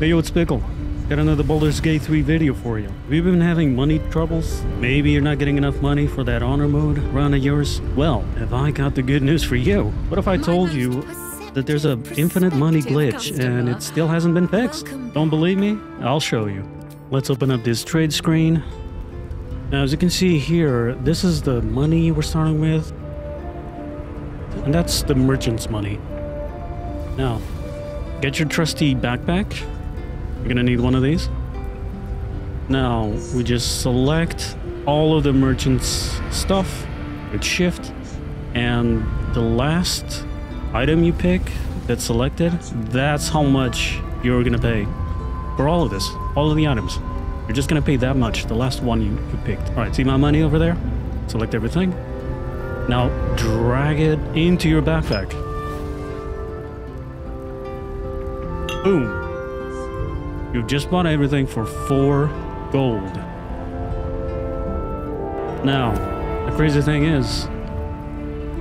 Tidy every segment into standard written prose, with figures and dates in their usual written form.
Hey, yo, it's Pickle. Got another Baldur's Gate 3 video for you. Have you been having money troubles? Maybe you're not getting enough money for that honor mode run of yours? Well, have I got the good news for you. What if I told you that there's an infinite money glitch and it still hasn't been fixed? Don't believe me? I'll show you. Let's open up this trade screen. Now, as you can see here, this is the money we're starting with. And that's the merchant's money. Now, get your trusty backpack. You're gonna need one of these. Now we just select all of the merchant's stuff with shift, and the last item you pick that's selected, that's how much you're gonna pay for all of this, all of the items. You're just gonna pay that much, the last one you picked. All right, see my money over there? Select everything. Now drag it into your backpack. Boom. You've just bought everything for 4 gold. Now, the crazy thing is,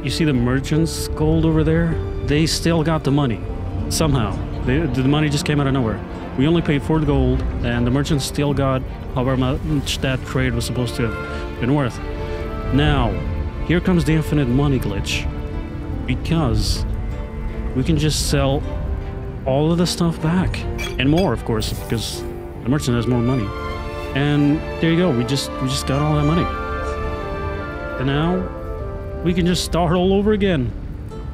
you see the merchant's gold over there? They still got the money. Somehow. The money just came out of nowhere. We only paid 4 gold, and the merchant still got however much that trade was supposed to have been worth. Now, here comes the infinite money glitch. Because we can just sell all of the stuff back, and more, of course, because the merchant has more money. And there you go, we just got all that money, and now we can just start all over again.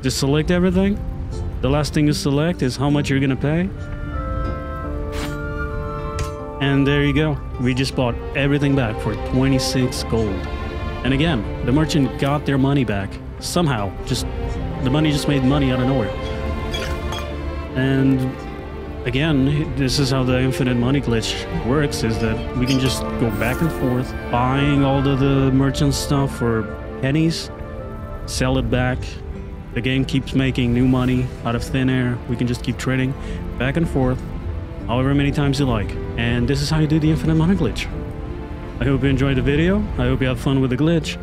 Just select everything. The last thing you select is how much you're gonna pay, and there you go, we just bought everything back for 26 gold. And again, the merchant got their money back somehow. Just the money just made money out of nowhere. And again, this is how the infinite money glitch works, is that we can just go back and forth, buying all of the merchant stuff for pennies, sell it back. The game keeps making new money out of thin air. We can just keep trading back and forth, however many times you like. And this is how you do the infinite money glitch. I hope you enjoyed the video. I hope you have fun with the glitch.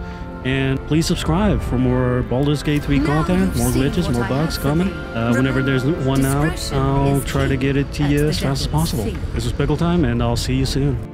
And please subscribe for more Baldur's Gate 3 content, more glitches, more bugs coming. Whenever there's one out, I'll try to get it to you as fast as possible. This was PickleTime, and I'll see you soon.